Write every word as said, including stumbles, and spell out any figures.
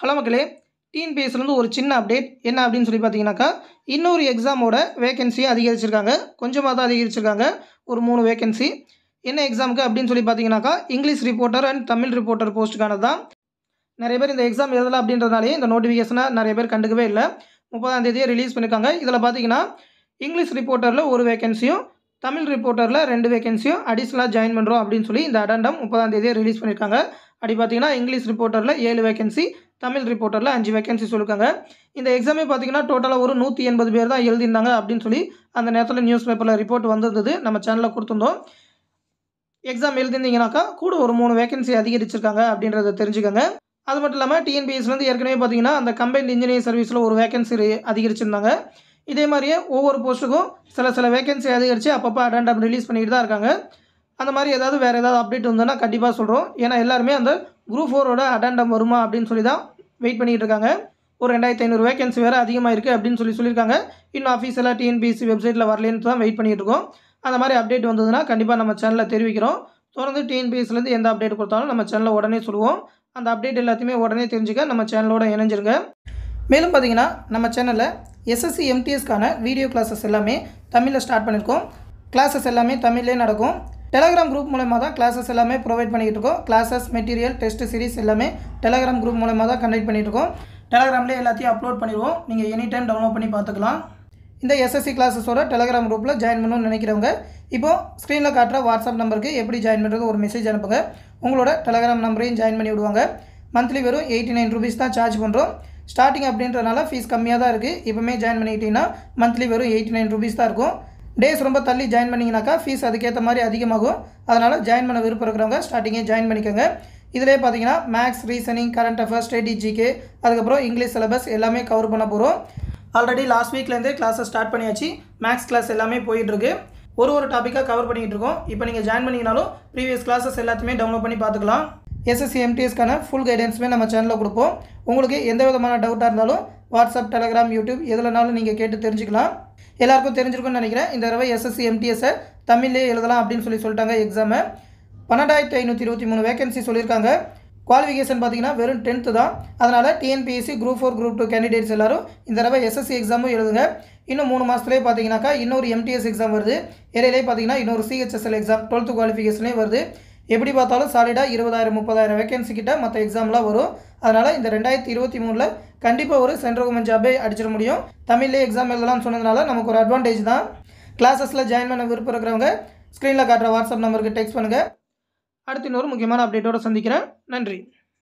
Hello மக்களே, டிஎன்பிஎஸ்லேருந்து ஒரு சின்ன அப்டேட். என்ன அப்படின்னு சொல்லி பார்த்தீங்கன்னாக்கா, இன்னொரு எக்ஸாமோட வேகன்சியை அதிகரிச்சிருக்காங்க. கொஞ்சமாக தான் அதிகரிச்சிருக்காங்க, ஒரு மூணு வேகன்சி. என்ன எக்ஸாமுக்கு அப்படின்னு சொல்லி பார்த்தீங்கன்னாக்கா, English reporter and Tamil reporter போஸ்ட்டுக்கான தான். நிறைய பேர் இந்த எக்ஸாம் எழுதலாம் அப்படின்றதுனாலே இந்த நோட்டிஃபிகேஷனை நிறைய பேர் கண்டுக்கவே இல்லை. முப்பதாம் தேதியை ரிலீஸ் பண்ணியிருக்காங்க. இதில் பார்த்தீங்கன்னா இங்கிலீஷ் ரிப்போர்ட்டரில் ஒரு வேகன்சியும் தமிழ் ரிப்போர்ட்டரில் ரெண்டு வேகன்சியும் அடிஷ்னலாக ஜாயின் பண்ணுறோம் அப்படின்னு சொல்லி இந்த அடண்டம் முப்பதாம் தேதியை ரிலீஸ் பண்ணியிருக்காங்க. அப்படி பார்த்தீங்கன்னா இங்கிலீஷ் ரிப்போர்ட்டரில் ஏழு வேகன்சி, தமிழ் ரிப்போர்ட்டரில் அஞ்சு வேகன்சி சொல்லியிருக்காங்க. இந்த எக்ஸாமே பார்த்தீங்கன்னா டோட்டலாக ஒரு நூற்றி எண்பது பேர் தான் எழுதியிருந்தாங்க அப்படின்னு சொல்லி அந்த நேரத்தில் நியூஸ் பேப்பரில் ரிப்போர்ட் வந்திருந்தது, நம்ம சேனலில் கொடுத்துருந்தோம். எக்ஸாம் எழுதியிருந்தீங்கன்னாக்கா கூட ஒரு மூணு வேகன்சி அதிகரிச்சிருக்காங்க அப்படின்றத தெரிஞ்சுக்கோங்க. அது மட்டும் இல்லாமல் டிஎன்பிஎஸ்லேருந்து ஏற்கனவே பார்த்தீங்கன்னா அந்த கம்பைன்ட் இன்ஜினியரிங் சர்வீஸில் ஒரு வேகன்சி அதிகரிச்சிருந்தாங்க. இதே மாதிரியே ஒவ்வொரு போஸ்ட்டுக்கும் சில சில வேகன்சி அதிகரித்து அப்பப்போ அடண்டம் ரிலீஸ் பண்ணிட்டு தான் இருக்காங்க. அந்த மாதிரி ஏதாவது வேறு ஏதாவது அப்டேட் வந்தோன்னா கண்டிப்பாக சொல்கிறோம். ஏன்னா எல்லாருமே அந்த குரூப் ஃபோரோட அடண்டம் வருமா அப்படின்னு சொல்லி தான் வெயிட் பண்ணிகிட்டு இருக்காங்க. ஒரு ரெண்டாயிரத்தி ஐநூறு வேகன்சி வேறு அதிகமாக இருக்குது அப்படின்னு சொல்லி சொல்லியிருக்காங்க. இன்னும் ஆஃபீஸில் டிஎன்பிஎஸ்சி வெப்சைட்டில் வரலேன்னு தான் வெயிட் பண்ணிகிட்டு இருக்கோம். அந்த மாதிரி அப்டேட் வந்ததுன்னா கண்டிப்பாக நம்ம சேனலில் தெரிவிக்கிறோம். தொடர்ந்து டிஎன்பிஎஸ்சிலேருந்து எந்த அப்டேட் கொடுத்தாலும் நம்ம சேனலில் உடனே சொல்லுவோம். அந்த அப்டேட் எல்லாத்தையுமே உடனே தெரிஞ்சுக்க நம்ம சேனலோட இணைஞ்சிருங்க. மேலும் பார்த்தீங்கன்னா நம்ம சேனலில் எஸ்எஸ்சி எம்டிஎஸ்க்கான வீடியோ கிளாஸஸ் எல்லாமே தமிழில் ஸ்டார்ட் பண்ணியிருக்கோம். கிளாஸஸ் எல்லாமே தமிழ்லேயே நடக்கும். டெலகிராம் குரூப் மூலமாக தான் கிளாஸஸ் எல்லாமே ப்ரொவைட் பண்ணிக்கிட்டு இருக்கோம். கிளாஸஸ், மெட்டீரியல், டெஸ்ட் சீரிஸ் எல்லாமே டெலகிராம் குரூப் மூலமாக தான் கண்டக்ட் பண்ணிகிட்டு இருக்கோம். டெலகிராம்லேயே எல்லாத்தையும் அப்லோட் பண்ணிடுவோம். நீங்கள் எனி டைம் டவுன்லோட் பண்ணி பார்த்துக்கலாம். இந்த எஸ்எஸ்சி கிளாஸஸோட டெலகிராம் குரூப்பில் ஜாயின் பண்ணணும்னு நினைக்கிறவங்க இப்போது ஸ்க்ரீனில் காட்டுற வாட்ஸ்அப் நம்பருக்கு எப்படி ஜாயின் பண்ணுறது ஒரு மெசேஜ் அனுப்புங்க. உங்களோட டெலகிராம் நம்பரையும் ஜாயின் பண்ணி விடுவாங்க. மந்த்லி வெறும் எயிட்டி நைன் ருபீஸ் தான் சார்ஜ் பண்ணுறோம். ஸ்டார்டிங் அப்படின்றதுனால ஃபீஸ் கம்மியாக தான் இருக்குது. இப்போமே ஜாயின் பண்ணிக்கிட்டிங்கன்னா மந்த்லி வெறும் எயிட்டி நைன் ருபீஸ் தான் இருக்கும். டேஸ் ரொம்ப தள்ளி ஜாயின் பண்ணிங்கனாக்கா ஃபீஸ் அதுக்கேற்ற மாதிரி அதிகமாகும். அதனால் ஜாயின் பண்ண விருப்பம் இருக்கிறவங்க ஸ்டார்டிங்கே ஜாயின் பண்ணிக்கோங்க. இதிலே பார்த்தீங்கன்னா maths, reasoning, current affairs, static GK, அதுக்கப்புறம் இங்கிலீஷ் சிலபஸ் எல்லாமே கவர் பண்ண போகிறோம். ஆல்ரெடி லாஸ்ட் வீக்லேருந்தே கிளாஸை ஸ்டார்ட் பண்ணியாச்சு. மேக்ஸ் கிளாஸ் எல்லாமே போயிட்டுருக்கு. ஒரு ஒரு டாப்பிக்காக கவர் பண்ணிகிட்டு இருக்கோம். இப்போ நீங்கள் ஜாயின் பண்ணிங்கனாலும் ப்ரீவியஸ் கிளாஸஸ் எல்லாத்தையுமே டவுன்லோட் பண்ணி பார்த்துக்கலாம். எஸ்எஸ்சி எம்டிஎஸ்க்கான ஃபுல் கைடன்ஸுமே நம்ம சேனலில் கொடுப்போம். உங்களுக்கு எந்த விதமான டவுட்டாக இருந்தாலும் வாட்ஸ்அப், டெலகிராம், யூடியூப் எதுலனாலும் நீங்கள் கேட்டு தெரிஞ்சுக்கலாம். எல்லாருக்கும் தெரிஞ்சிருக்கும்னு நினைக்கிறேன். இந்த தடவை எஸ்எஸ்சி எம்டிஎஸ்ஸை தமிழ்லேயே எழுதலாம் அப்படின்னு சொல்லி சொல்லிட்டாங்க. எக்ஸாமை பன்னெண்டாயிரத்தி ஐநூற்றி இருபத்தி மூணு வேகன்சி சொல்லியிருக்காங்க. குவாலிஃபிகேஷன் பார்த்தீங்கன்னா வெறும் டென்த்து தான். அதனால் TNPSC group four group two candidates எல்லோரும் இந்த தடவை எஸ்எஸ்சி எக்ஸாமும் எழுதுங்க. இன்னும் மூணு மாதத்துலேயே பார்த்தீங்கன்னாக்கா இன்னொரு எம்டிஎஸ் எக்ஸாம் வருது. இடையிலே பார்த்தீங்கன்னா இன்னொரு சிஹெச்எஸ்எல் எக்ஸாம் டுவெல்த்து குவாலிஃபிகேஷனே வருது. எப்படி பார்த்தாலும் சாலிடாக இருபதாயிரம் முப்பதாயிரம் வேகன்சி கிட்ட மற்ற எக்ஸாம்லாம் வரும். அதனால் இந்த ரெண்டாயிரத்தி இருபத்தி மூணில் கண்டிப்பாக ஒரு சென்ட்ரல் கவர்மெண்ட் ஜாபே அடிச்சிட முடியும். தமிழ்லே எக்ஸாம் எழுதலாம்னு சொன்னதுனால நமக்கு ஒரு அட்வான்டேஜ் தான். கிளாஸஸில் ஜாயின் பண்ண விருப்பம் இருக்கிறவங்க ஸ்க்ரீனில் காட்டுற வாட்ஸ்அப் நம்பருக்கு டெக்ஸ்ட் பண்ணுங்கள். அடுத்து இன்னொரு முக்கியமான அப்டேட்டோடு சந்திக்கிறேன். நன்றி.